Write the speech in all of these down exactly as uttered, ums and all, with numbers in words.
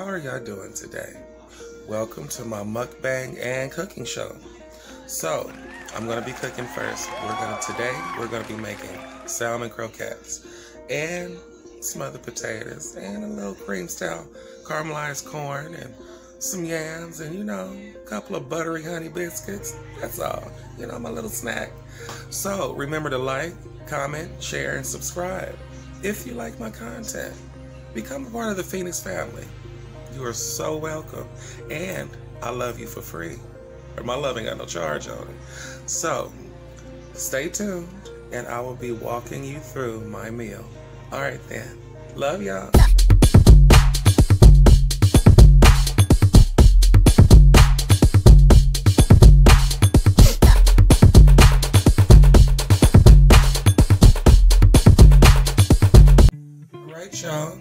How are y'all doing today? Welcome to my mukbang and cooking show. So, I'm gonna be cooking first. We're gonna today we're gonna be making salmon croquettes and smothered potatoes and a little cream style caramelized corn and some yams and you know a couple of buttery honey biscuits. That's all. You know, my little snack. So remember to like, comment, share, and subscribe if you like my content. Become a part of the Phoenix family. You are so welcome, and I love you for free. Or my love ain't got no charge on it. So, stay tuned, and I will be walking you through my meal. All right then, love y'all. All right, y'all.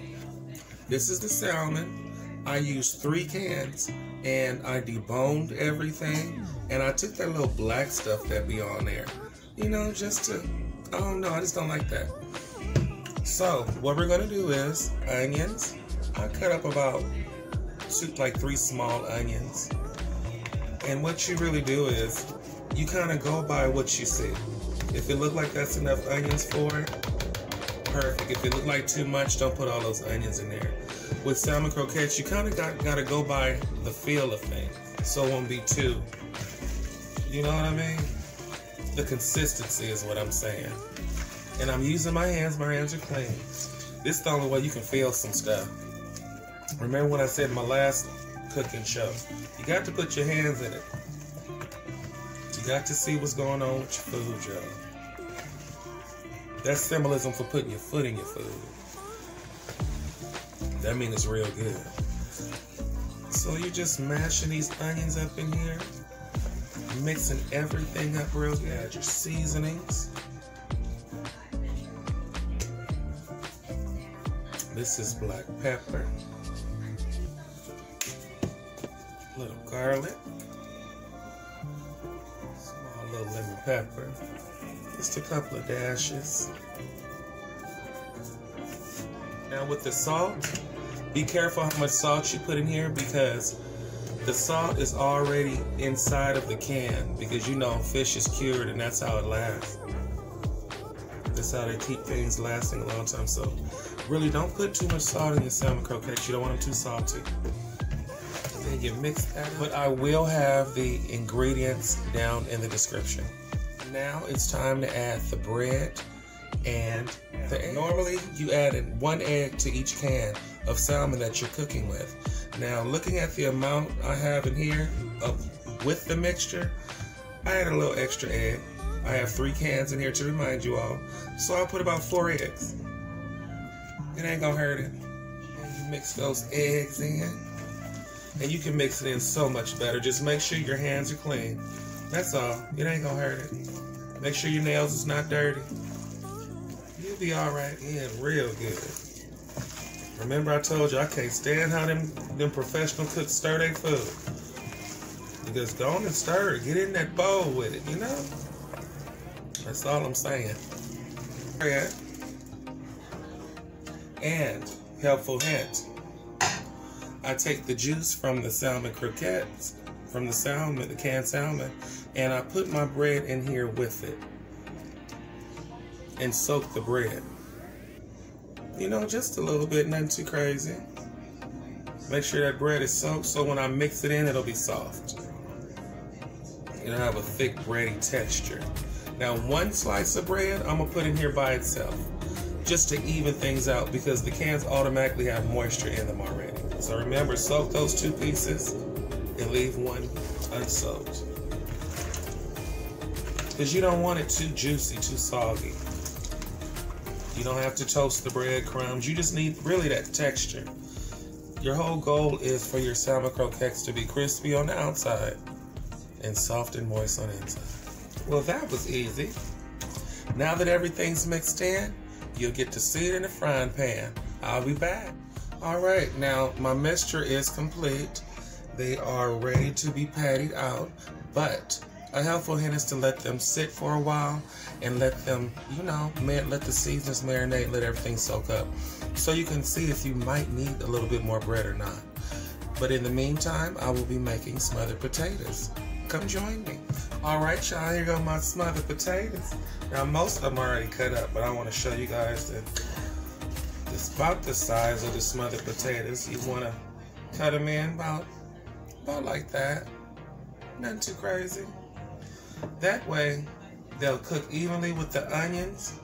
This is the salmon. I used three cans, and I deboned everything, and I took that little black stuff that be on there, you know, just to, I don't know, I just don't like that. So, what we're going to do is onions. I cut up about two, like three small onions, and what you really do is you kind of go by what you see. If it look like that's enough onions for it, perfect. If it look like too much, don't put all those onions in there. With salmon croquettes, you kind of got, got to go by the feel of things, so it won't be too, you know what I mean? The consistency is what I'm saying. And I'm using my hands, my hands are clean. This is the only way you can feel some stuff. Remember what I said in my last cooking show, you got to put your hands in it. You got to see what's going on with your food, y'all. That's symbolism for putting your foot in your food. That means it's real good. So you're just mashing these onions up in here, mixing everything up real good. Add your seasonings. This is black pepper, a little garlic, small little lemon pepper, just a couple of dashes. Now with the salt, be careful how much salt you put in here because the salt is already inside of the can because you know fish is cured and that's how it lasts. That's how they keep things lasting a long time. So really don't put too much salt in your salmon croquettes. You don't want them too salty. Then you mix that up. But I will have the ingredients down in the description. Now it's time to add the bread and the egg. Normally you add one egg to each can of salmon that you're cooking with. Now looking at the amount I have in here of, with the mixture, I add a little extra egg. I have three cans in here to remind you all, so I'll put about four eggs. It ain't gonna hurt it. You mix those eggs in, and you can mix it in so much better. Just make sure your hands are clean. That's all. It ain't gonna hurt it. Make sure your nails is not dirty. You'll be all right in real good. Remember I told you I can't stand how them, them professional cooks stir their food. Because go on and stir it. Get in that bowl with it, you know? That's all I'm saying. Bread. And, helpful hint, I take the juice from the salmon croquettes, from the salmon, the canned salmon, and I put my bread in here with it. And soak the bread. You know, just a little bit, nothing too crazy. Make sure that bread is soaked so when I mix it in, it'll be soft. It'll have a thick, bready texture. Now, one slice of bread, I'm gonna put in here by itself, just to even things out because the cans automatically have moisture in them already. So remember, soak those two pieces and leave one unsoaked. Because you don't want it too juicy, too soggy. You don't have to toast the breadcrumbs. You just need really that texture. Your whole goal is for your salmon croquettes to be crispy on the outside and soft and moist on the inside. Well, that was easy. Now that everything's mixed in, you'll get to see it in the frying pan. I'll be back. All right, now my mixture is complete. They are ready to be patted out, but a helpful hint is to let them sit for a while and let them, you know, let the seasonings marinate, let everything soak up. So you can see if you might need a little bit more bread or not. But in the meantime, I will be making smothered potatoes. Come join me. All right, y'all, here go my smothered potatoes. Now, most of them are already cut up, but I want to show you guys that it's about the size of the smothered potatoes. You want to cut them in about, about like that. Nothing too crazy. That way, they'll cook evenly with the onions.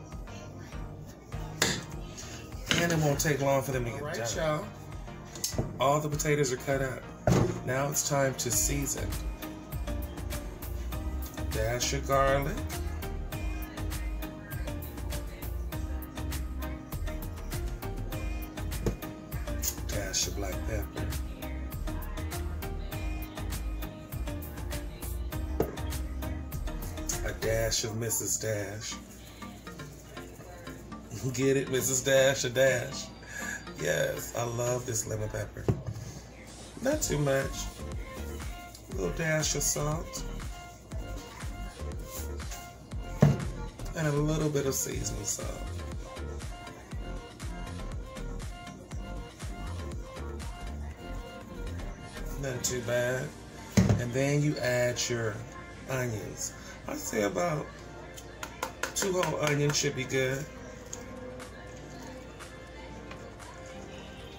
And it won't take long for them to get done. All right, y'all. All the potatoes are cut up. Now it's time to season. Dash your garlic. Dash your black pepper. A dash of Missus Dash. Get it, Missus Dash, a dash. Yes, I love this lemon pepper. Not too much. A little dash of salt. And a little bit of seasoning salt. Not too bad. And then you add your onions. I'd say about two whole onions should be good.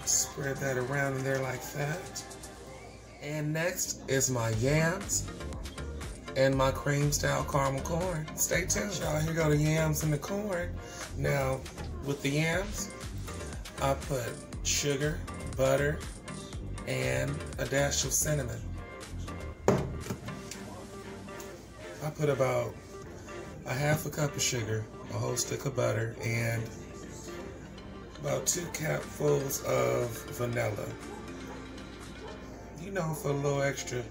Spread that around in there like that. And next is my yams and my cream style caramel corn. Stay tuned, y'all. Here go the yams and the corn. Now, with the yams, I put sugar, butter, and a dash of cinnamon. I put about a half a cup of sugar, a whole stick of butter, and about two capfuls of vanilla. You know, for a little extra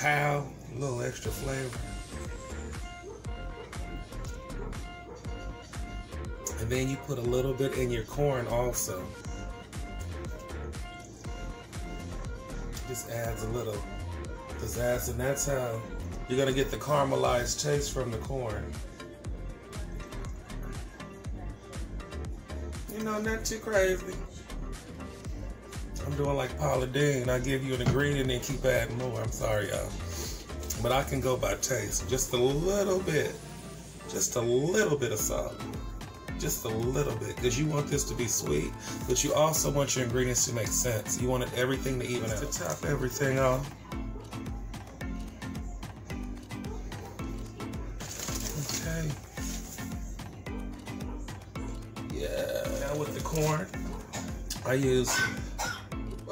pow, a little extra flavor. And then you put a little bit in your corn also. Just adds a little pizzazz, and that's how you're gonna get the caramelized taste from the corn. You know, not too crazy. I'm doing like Paula Dean. I give you an ingredient and keep adding more. I'm sorry, y'all. But I can go by taste. Just a little bit. Just a little bit of salt. Just a little bit. Because you want this to be sweet, but you also want your ingredients to make sense. You want everything to even out. To top everything off. Okay. With the corn, I use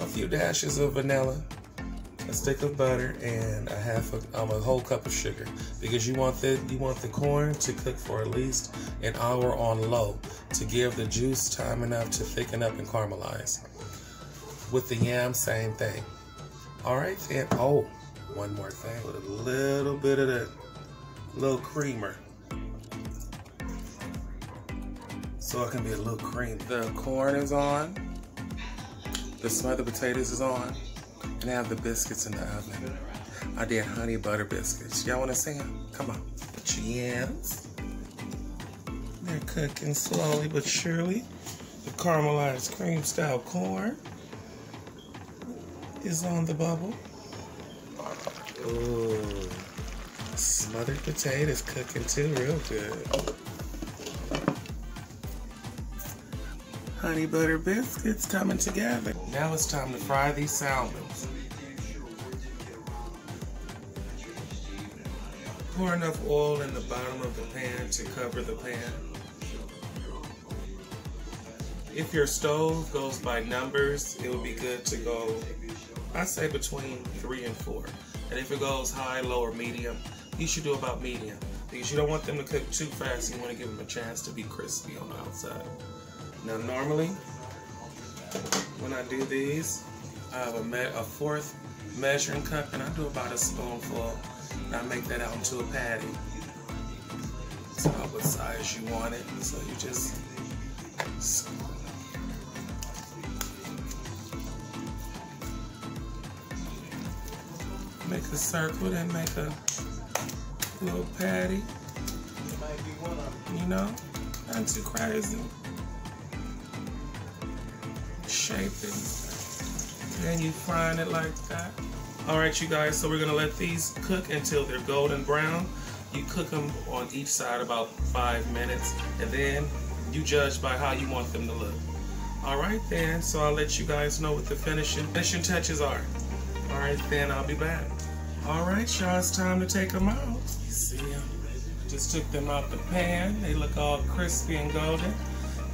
a few dashes of vanilla, a stick of butter, and a half of um, a whole cup of sugar, because you want the you want the corn to cook for at least an hour on low to give the juice time enough to thicken up and caramelize. With the yam, same thing. All right, then. Oh, one more thing. Put a little bit of that little creamer. So it can be a little creamy. The corn is on, the smothered potatoes is on, and I have the biscuits in the oven. I did honey butter biscuits. Y'all wanna see them? Come on. The yams, they're cooking slowly but surely. The caramelized cream style corn is on the bubble. Ooh, smothered potatoes cooking too, real good. Honey butter biscuits coming together. Now it's time to fry these salmons. Pour enough oil in the bottom of the pan to cover the pan. If your stove goes by numbers, it would be good to go, I say between three and four. And if it goes high, low, or medium, you should do about medium. Because you don't want them to cook too fast. You want to give them a chance to be crispy on the outside. Now normally, when I do these, I have a, me a fourth measuring cup, and I do about a spoonful, and I make that out into a patty. It's about what size you want it, so you just scoop. Make a circle, then make a little patty, you know, not too crazy. Shape it. and you frying it like that. Alright you guys, so we're going to let these cook until they're golden brown. You cook them on each side about five minutes and then you judge by how you want them to look. Alright then, so I'll let you guys know what the finishing, finishing touches are. Alright then, I'll be back. Alright y'all, it's time to take them out. You see them? Just took them out the pan. They look all crispy and golden.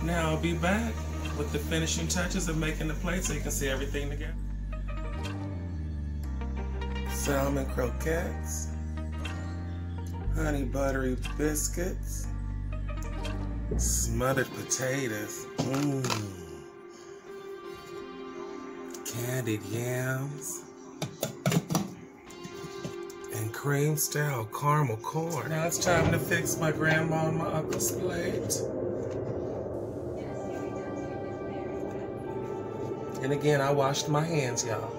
Now I'll be back with the finishing touches of making the plate so you can see everything together. Salmon croquettes, honey buttery biscuits, smothered potatoes, mm. candied yams, and cream style caramel corn. Now it's time to fix my grandma and my uncle's plate. And again, I washed my hands, y'all.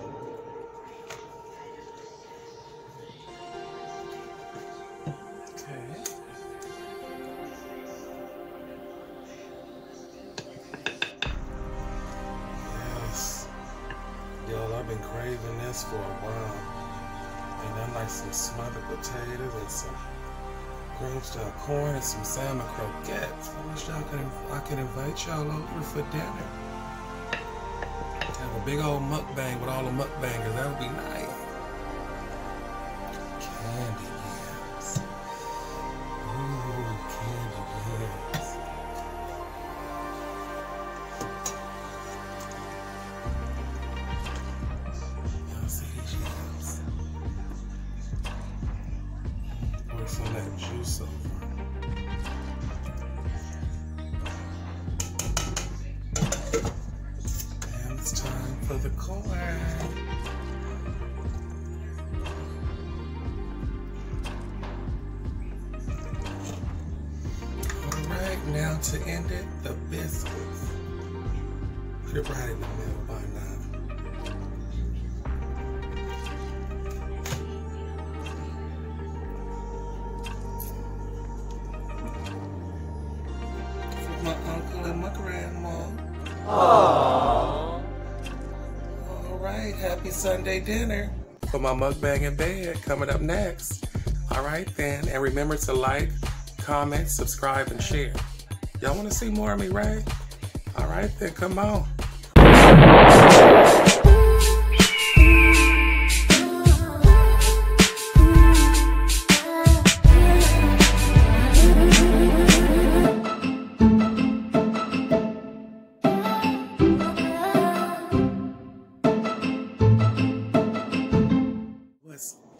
I've been craving this for a while. And I like some smothered potatoes and some cream style corn and some salmon croquettes. I wish y'all could, I could invite y'all over for dinner. Have a big old mukbang with all the mukbangers. That would be nice. Candy yams. Ooh, candy yams. Some of that juice over. And it's time for the corn. Alright, now to end it, the biscuits. Put it right in the middle by now. My uncle and my grandma. Aww. Alright, happy Sunday dinner. For my mukbang in bed, coming up next. Alright then, and remember to like, comment, subscribe, and share. Y'all want to see more of me, right? Alright then, come on.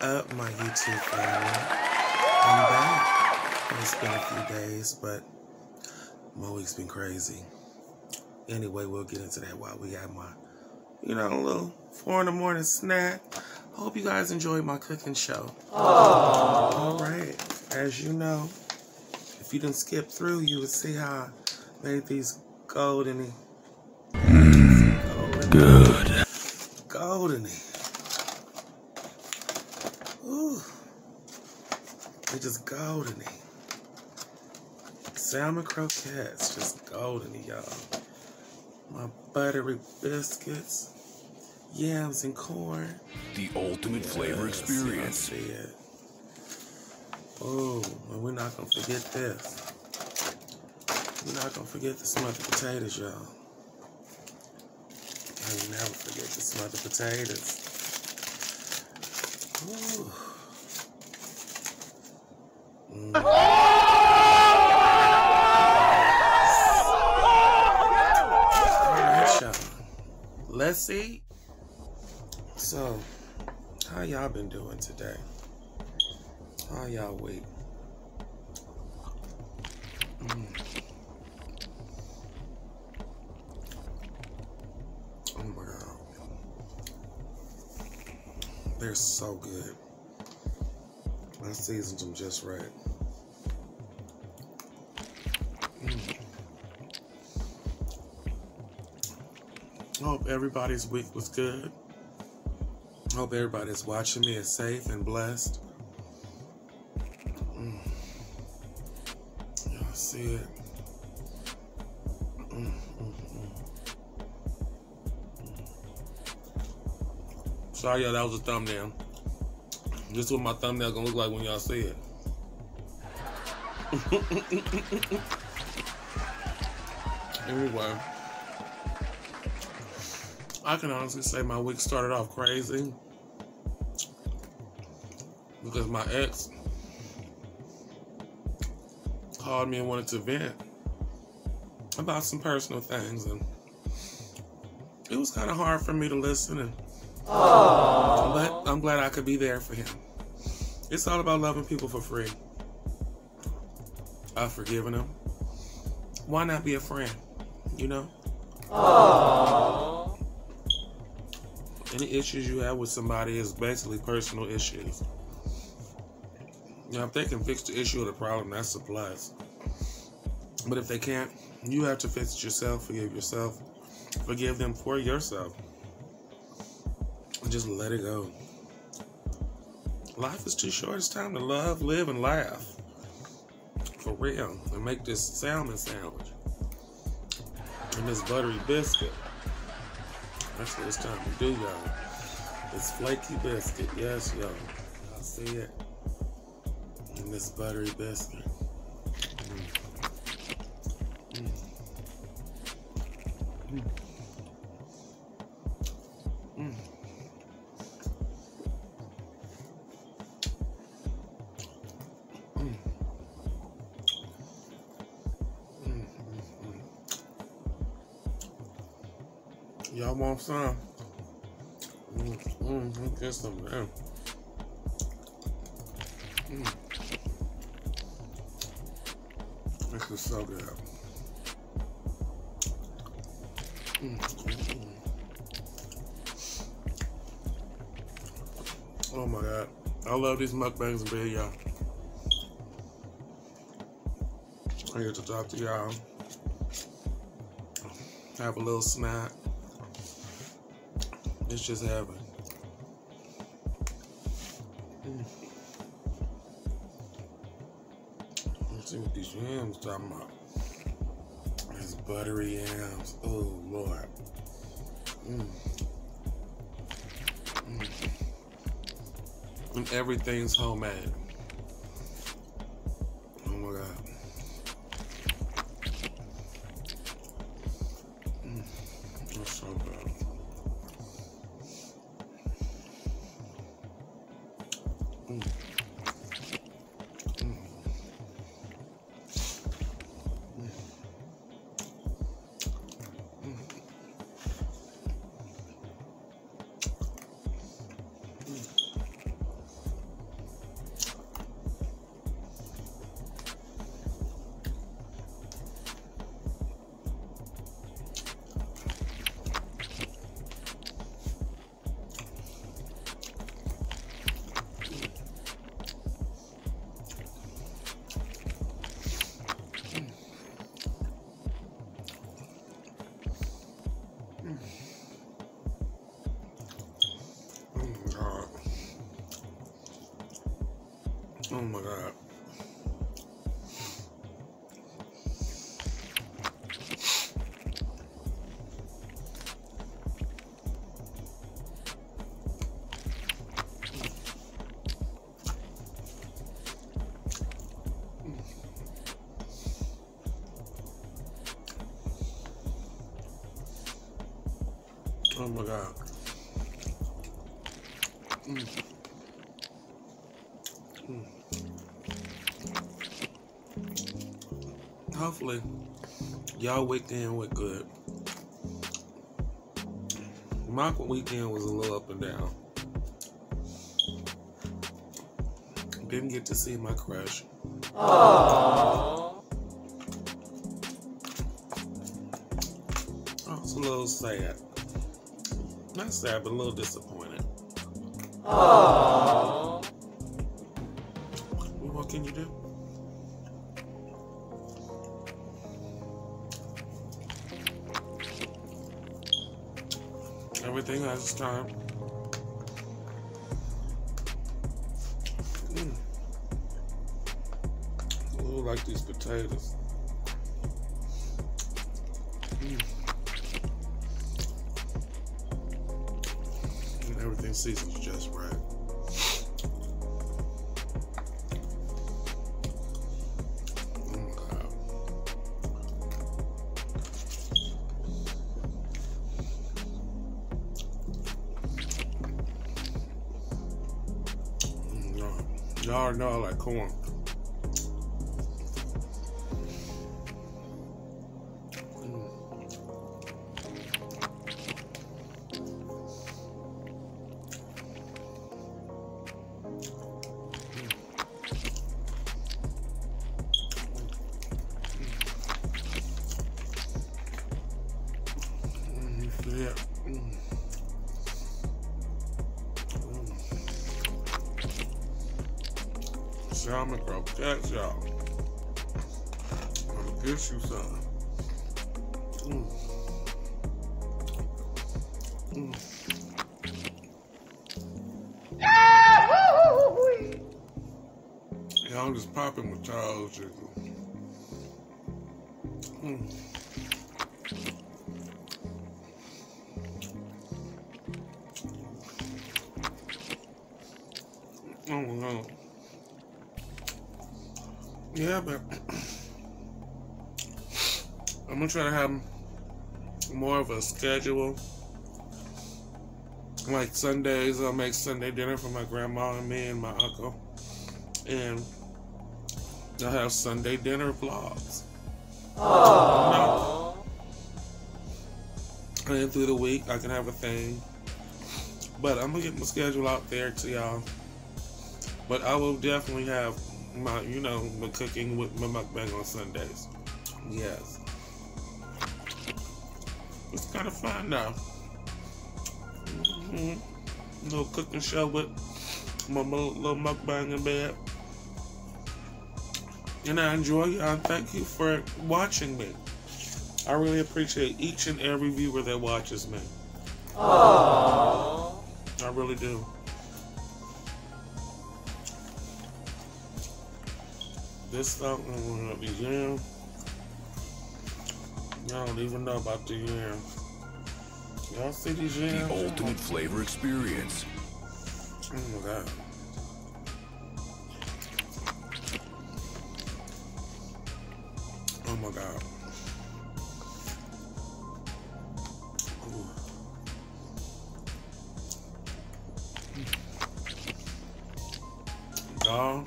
Up my YouTube family, I'm back. It's been a few days, but my week's been crazy. Anyway, we'll get into that while we got my, you know, little four in the morning snack. Hope you guys enjoyed my cooking show. Aww. All right, as you know, if you didn't skip through, you would see how I made these goldeny, mm, good, goldeny. Ooh, they just goldeny. Salmon croquettes, just goldeny, y'all. My buttery biscuits, yams and corn. The ultimate yes, flavor experience. I see it. Ooh, and we're not gonna forget this. We're not gonna forget the smothered potatoes, y'all. I'll never forget the smothered potatoes. Ooh. Mm. Alright y'all, let's see. So, how y'all been doing today? How y'all week? Mm. Oh my god. They're so good. I seasoned them just right. Mm. I hope everybody's week was good. I hope everybody's watching me is safe and blessed. Mm. Y'all see it. Mm-hmm. Sorry, y'all, that was a thumbnail. This is what my thumbnail gonna look like when y'all see it. Anyway, I can honestly say my week started off crazy because my ex called me and wanted to vent about some personal things, and it was kind of hard for me to listen, and but I'm glad I could be there for him. It's all about loving people for free. I've forgiven him. Why not be a friend, you know? Aww. Any issues you have with somebody is basically personal issues. You know, if they can fix the issue or the problem, that's a plus. But if they can't, you have to fix it yourself, forgive yourself, forgive them for yourself. And just let it go. Life is too short. It's time to love, live, and laugh. For real. And make this salmon sandwich. And this buttery biscuit. That's what it's time to do, y'all. This flaky biscuit. Yes, y'all. I see it. And this buttery biscuit. Mm. Mm. Mm. Mm. Y'all want some? Mm, mm, mm, get some, man. Mm. This is so good. Mm, mm, mm. Oh my God. I love these mukbangs in bed, y'all. I get to talk to y'all. Have a little snack. It's just heaven. Mm. Let's see what these yams talking about. These buttery yams. Oh Lord. Mm. Mm. And everything's homemade. Oh my God. Mm. That's so good. Mm. Mm. Mm. Mm. Oh my God. Oh my God. Mm. Mm. Hopefully y'all weekend went good. My weekend was a little up and down. Didn't get to see my crush. Aww. I was a little sad. Not sad, but a little disappointed. Aww. What can you do? Everything has its time. Mm. Ooh, like these potatoes. Mm. Everything seasons just right. Oh my God. Oh God. Y'all already know I like corn. Yeah. Mm. Mm. Salmon croquettes, y'all. I'm gonna get you some. Mm. Mm. Yeah, yeah, I'm just popping with y'all chicken. Mm. Oh my God. Yeah, but I'm gonna try to have more of a schedule. Like Sundays, I'll make Sunday dinner for my grandma and me and my uncle, and I'll have Sunday dinner vlogs. Aww. And then through the week, I can have a thing. But I'm gonna get my schedule out there to y'all. But I will definitely have my, you know, my cooking with my mukbang on Sundays. Yes. It's kind of fun now. Mm-hmm. Little cooking show with my little mukbang in bed. And I enjoy y'all. Thank you for watching me. I really appreciate each and every viewer that watches me. Aww. I really do. This stuff, I'm gonna be yams. Y'all don't even know about the yams. Y'all see these yams? The ultimate flavor experience. Oh my God. Oh my God. Y'all.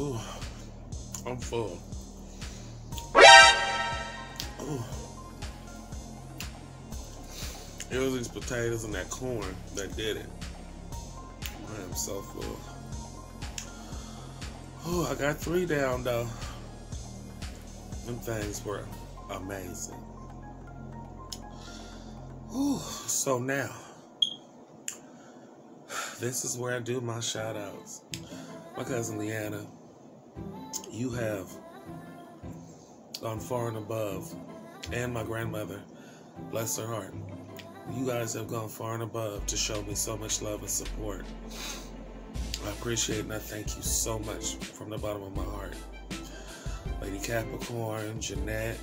Oh, I'm full. Oh. It was these potatoes and that corn that did it. I am so full. Oh, I got three down though. Them things were amazing. Ooh, so now, this is where I do my shout outs. My cousin Leanna, you have gone far and above, and my grandmother, bless her heart, you guys have gone far and above to show me so much love and support. I appreciate and I thank you so much from the bottom of my heart. Lady Capricorn, Jeanette,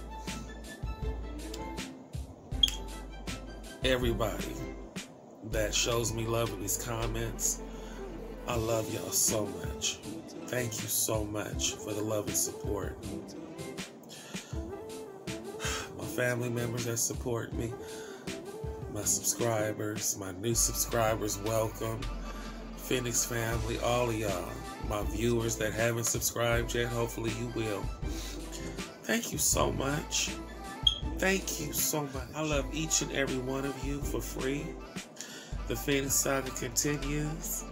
everybody that shows me love in these comments, I love y'all so much. Thank you so much for the love and support. My family members that support me, my subscribers, my new subscribers, welcome. Phoenix family, all of y'all. My viewers that haven't subscribed yet, hopefully you will. Thank you so much. Thank you so much. I love each and every one of you for free. The Phoenix saga continues.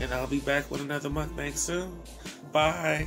And I'll be back with another mukbang soon. Bye.